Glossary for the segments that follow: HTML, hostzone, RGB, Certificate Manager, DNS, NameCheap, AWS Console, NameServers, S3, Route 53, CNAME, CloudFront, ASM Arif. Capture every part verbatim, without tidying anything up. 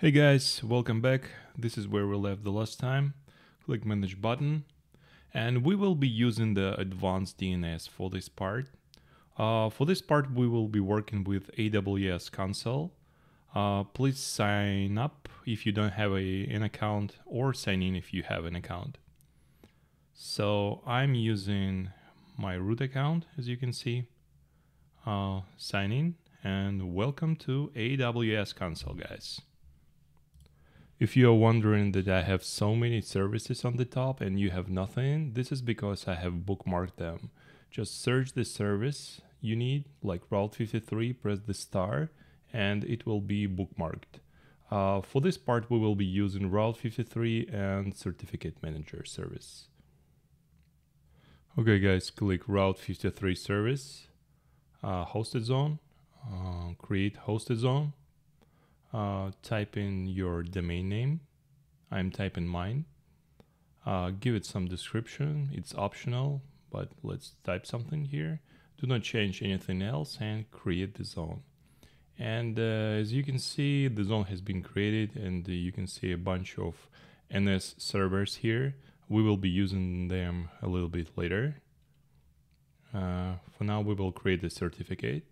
Hey guys, welcome back. This is where we left the last time. Click manage button, and we will be using the advanced D N S for this part. Uh, for this part we will be working with A W S Console. Uh, please sign up if you don't have a, an account, or sign in if you have an account. So I'm using my root account, as you can see. Uh, sign in and welcome to A W S Console, guys. If you are wondering that I have so many services on the top and you have nothing, this is because I have bookmarked them. Just search the service you need, like Route fifty-three, press the star, and it will be bookmarked. Uh, for this part, we will be using Route fifty-three and Certificate Manager service. Okay guys, click Route fifty-three service, uh, hosted zone, uh, create hosted zone. Uh, type in your domain name. I'm typing mine. Uh, give it some description. It's optional, but let's type something here. Do not change anything else and create the zone. And uh, as you can see, the zone has been created, and uh, you can see a bunch of N S servers here. We will be using them a little bit later. Uh, for now, we will create the certificate.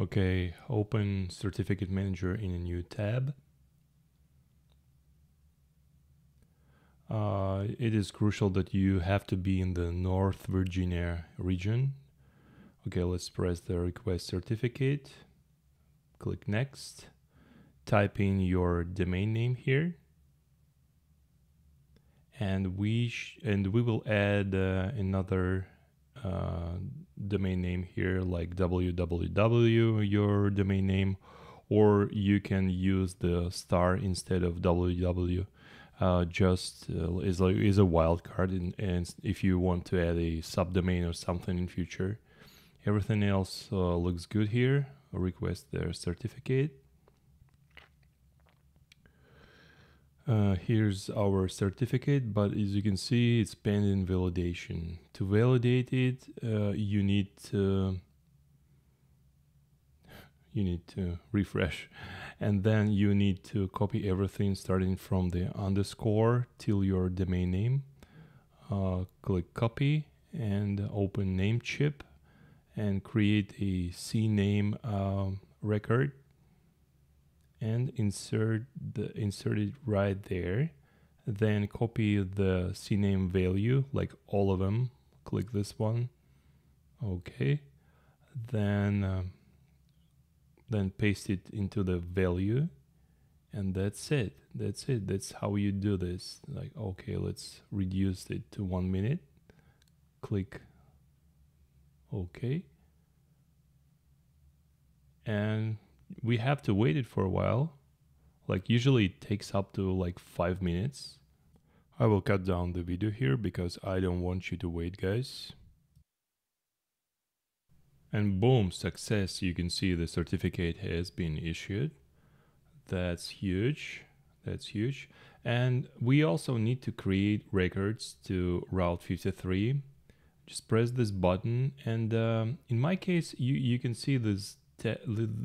Okay, open Certificate Manager in a new tab. Uh, it is crucial that you have to be in the North Virginia region. Okay, let's press the Request Certificate. Click Next. Type in your domain name here. And we, sh and we will add uh, another uh, domain name here, like www your domain name, or you can use the star instead of www. Uh, just uh, is like is a wildcard, and, and if you want to add a subdomain or something in future. Everything else uh, looks good here. Request their certificate. Uh, here's our certificate, but as you can see, it's pending validation. To validate it, uh, you need to, you need to refresh, and then you need to copy everything starting from the underscore till your domain name. Uh, click copy and open NameCheap and create a CNAME uh, record. And insert the insert it right there. Then copy the CNAME value, like all of them. Click this one. Okay. Then uh, then paste it into the value, and that's it. That's it. That's how you do this. Like okay, let's reduce it to one minute. Click okay. And we have to wait it for a while. Like usually it takes up to like five minutes. I will cut down the video here because I don't want you to wait, guys. And boom, success. You can see the certificate has been issued. That's huge. That's huge. And we also need to create records to Route fifty-three. Just press this button. And um, in my case, you, you can see this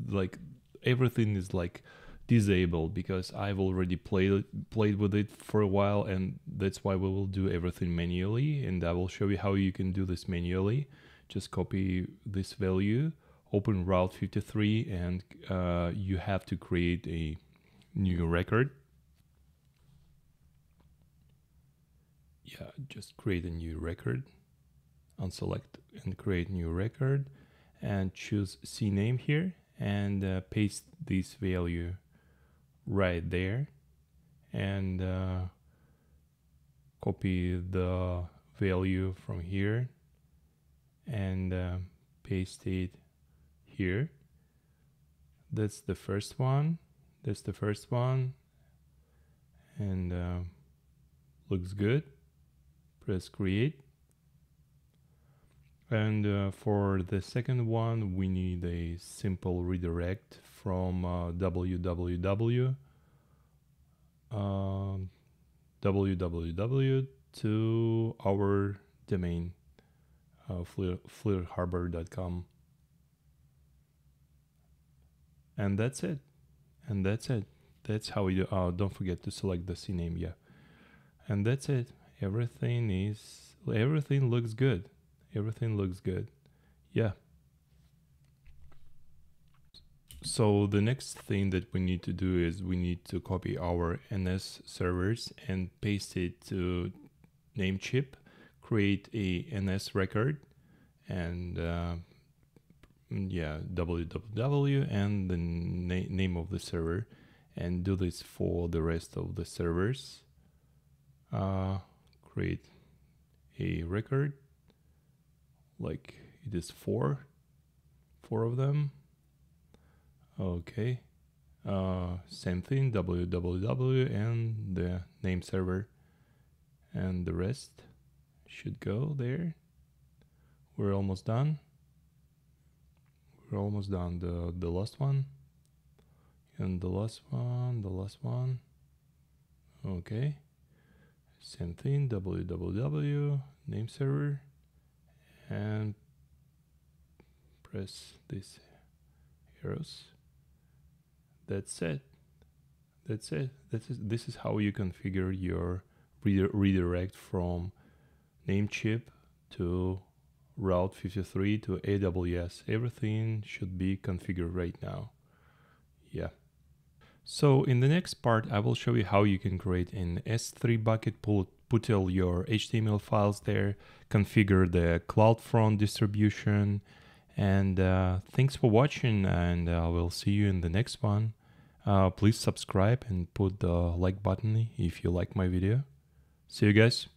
like everything is like disabled because I've already played played with it for a while, and that's why we will do everything manually, and I will show you how you can do this manually. Just copy this value, open Route fifty-three, and uh, you have to create a new record. Yeah, just create a new record. Unselect and create new record, and choose CNAME here, and uh, paste this value right there, and uh, copy the value from here and uh, paste it here. That's the first one. That's the first one, and uh, looks good. Press create. And uh, for the second one, we need a simple redirect from uh, www uh, www to our domain, uh, fleer harbor dot com. And that's it. And that's it. That's how you uh, don't forget to select the C name, yeah. And that's it. Everything is, everything looks good. Everything looks good. Yeah. So the next thing that we need to do is we need to copy our N S servers and paste it to NameCheap, create a N S record, and uh, yeah, www and the na name of the server, and do this for the rest of the servers. Uh, create a record, like it is four, four of them. Okay, uh, same thing, www and the name server, and the rest should go there. We're almost done. We're almost done. The, the last one, and the last one, the last one. Okay, same thing, www, name server, and press these arrows. That's it. That's it. That's it. This is how you configure your re redirect from NameCheap to Route fifty-three to A W S. Everything should be configured right now. Yeah. So in the next part, I will show you how you can create an S three bucket, put, put all your H T M L files there, configure the CloudFront distribution. And uh, thanks for watching, and I uh, will see you in the next one. Uh, please subscribe and put the like button if you like my video. See you guys.